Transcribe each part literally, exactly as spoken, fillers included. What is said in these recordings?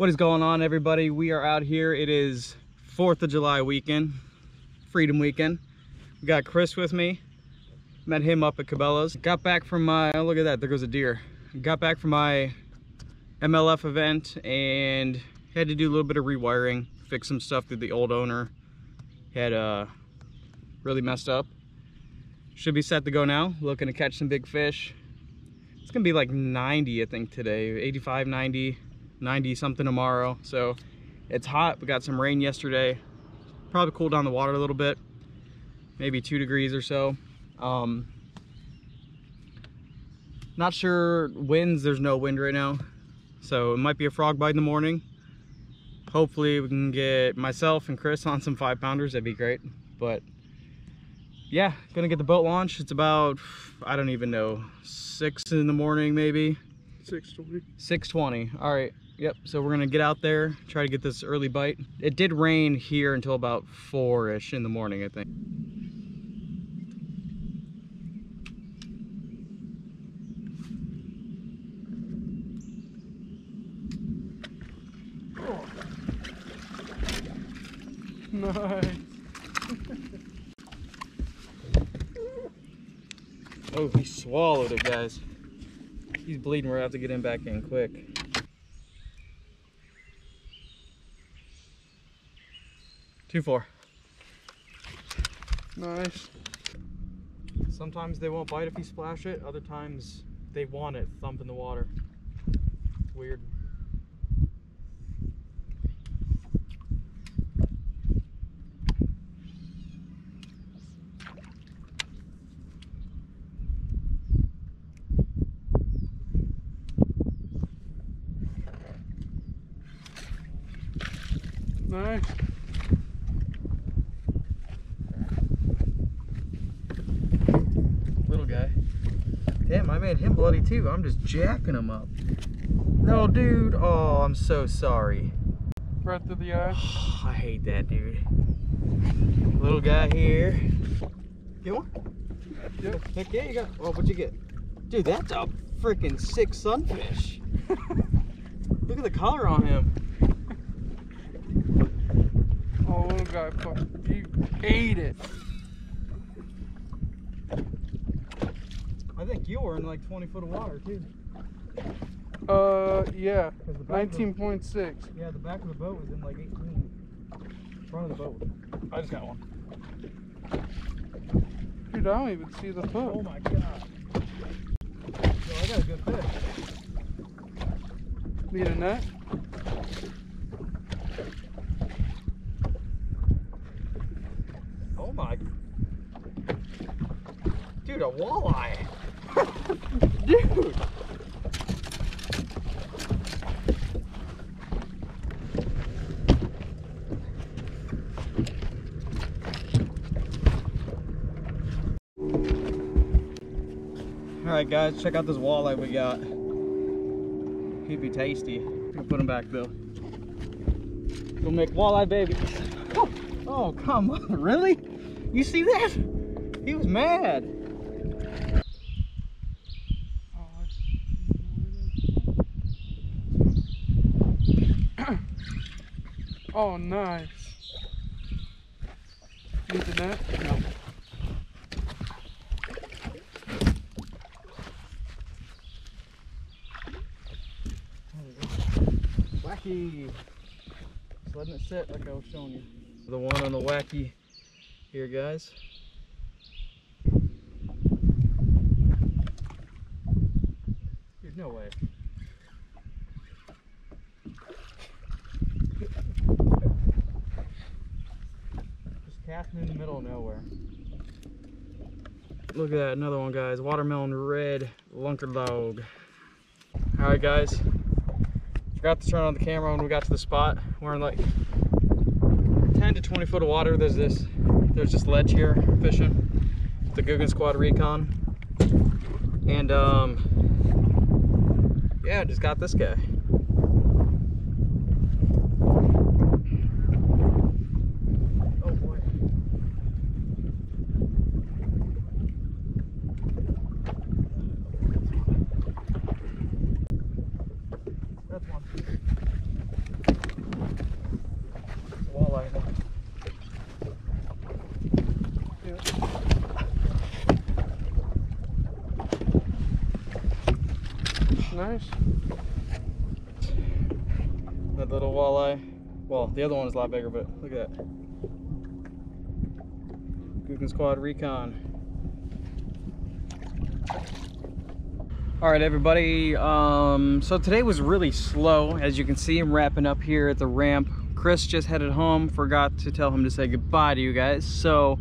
What is going on, everybody? We are out here. It is fourth of July weekend, Freedom Weekend. We got Chris with me. Met him up at Cabela's. Got back from my, oh, look at that, there goes a deer. Got back from my M L F event and had to do a little bit of rewiring, fix some stuff that the old owner had uh, really messed up. Should be set to go now, looking to catch some big fish. It's gonna be like ninety, I think, today, eighty-five, ninety, ninety something tomorrow. So it's hot, we got some rain yesterday. Probably cool down the water a little bit, maybe two degrees or so. Um, not sure winds, there's no wind right now. So it might be a frog bite in the morning. Hopefully we can get myself and Chris on some five pounders, that'd be great. But yeah, gonna get the boat launch. It's about, I don't even know, six in the morning maybe? six twenty. six twenty, all right, yep. So we're gonna get out there, try to get this early bite. It did rain here until about four-ish in the morning, I think. Nice. Oh, he swallowed it, guys. He's bleeding. We're gonna have to get him back in quick. two four. Nice. Sometimes they won't bite if you splash it. Other times they want it. Thump in the water. Weird. Nice. Little guy. Damn, I made him bloody too. I'm just jacking him up. No, dude. Oh, I'm so sorry. Right through the eye. Oh, I hate that, dude. Little guy here. Get one? Yep. Heck yeah, you got. Oh, what'd you get? Dude, that's a freaking sick sunfish. Look at the collar on him. Oh, little guy, fuck, you ate it. I think you were in like twenty foot of water, too. Uh, yeah, nineteen point six. Yeah, the back of the boat was in like eighteen. Front of the boat. I just got one. Dude, I don't even see the hook. Oh my god. Yo, I got a good fish. Need a net? Oh my, dude, a walleye. Dude. All right, guys, check out this walleye we got. He'd be tasty. We'll put him back though. We'll make walleye babies. Oh, oh, come on, really? You see that? He was mad. Oh, nice. Need the net? No. Wacky. Just letting it sit like I was showing you. The one on the wacky. Here, guys. There's no way. Just casting in the middle of nowhere. Look at that, another one, guys. Watermelon red lunker log. All right, guys. Forgot to turn on the camera when we got to the spot. We're in like ten to twenty foot of water. There's this. There's this ledge here fishing, the Googan Squad recon, and um, yeah, just got this guy. Oh boy! That's one. twenty-five dollars. That little walleye. Well, the other one is a lot bigger, but look at that. Googan Squad Recon. All right, everybody. Um, so today was really slow. As you can see, I'm wrapping up here at the ramp. Chris just headed home. Forgot to tell him to say goodbye to you guys. So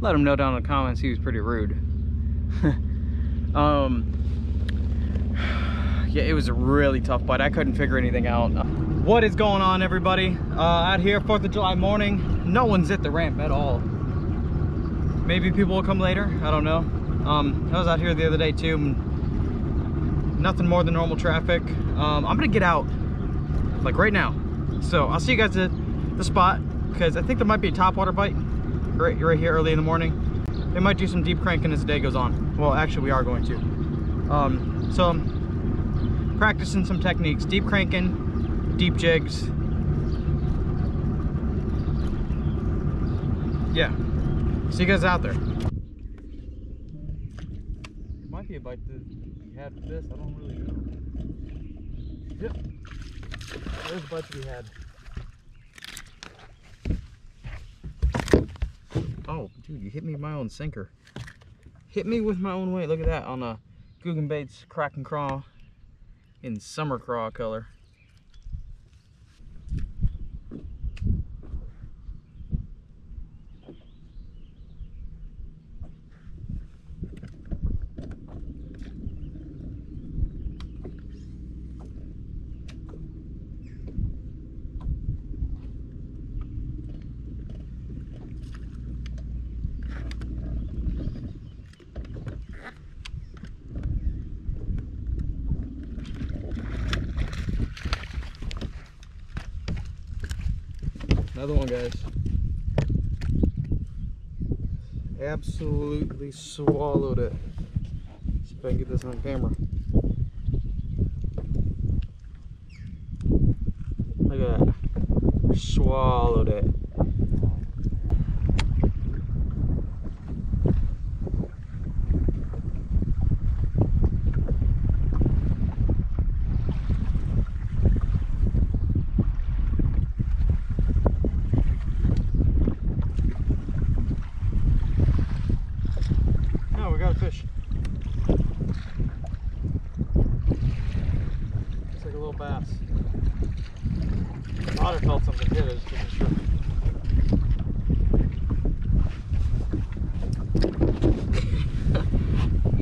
let him know down in the comments. He was pretty rude. um, yeah, it was a really tough bite. I couldn't figure anything out. What is going on, everybody? Uh, out here, fourth of July morning. No one's at the ramp at all. Maybe people will come later. I don't know. Um, I was out here the other day too. Nothing more than normal traffic. um, I'm gonna get out like right now, so I'll see you guys at the spot, because I think there might be a topwater bite right, right here early in the morning. They might do some deep cranking as the day goes on. Well, actually we are going to. um, so I'm practicing some techniques: deep cranking, deep jigs. Yeah, see you guys out there. Might be a bite that had with this, I don't really know. Yep, there's a bite we had. Oh, dude, you hit me with my own sinker. Hit me with my own weight. Look at that, on a Googan Baits Crack and Craw in Summer Craw color. Another one, guys. Absolutely swallowed it. See if I can get this on camera. Look at that. Swallowed it.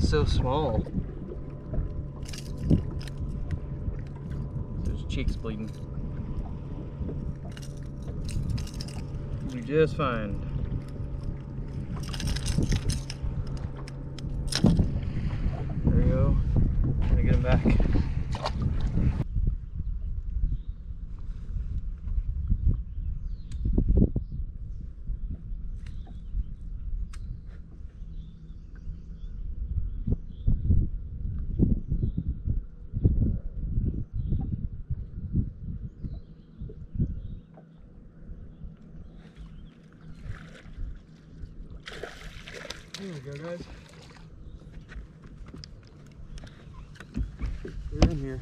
So small. His cheeks bleeding. You just find. There we go. Trying to get him back. There we go, guys. We're in here.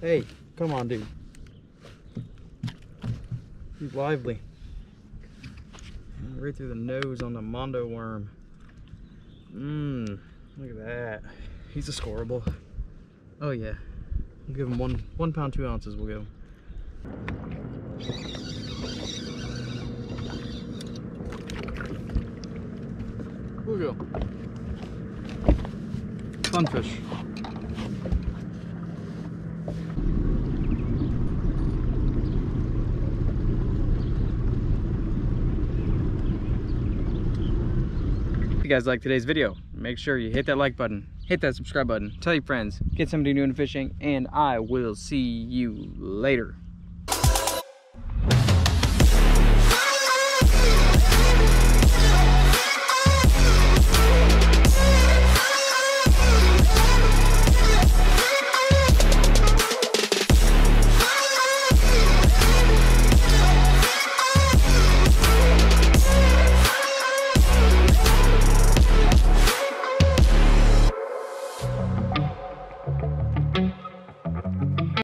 Hey, come on, dude. He's lively. Right through the nose on the Mondo worm. Mmm, look at that. He's a scoreable. Oh yeah. We'll give him one one pound, two ounces, we'll give him. Go. Funfish. If you guys like today's video, make sure you hit that like button, hit that subscribe button, tell your friends, get somebody new into fishing, and I will see you later.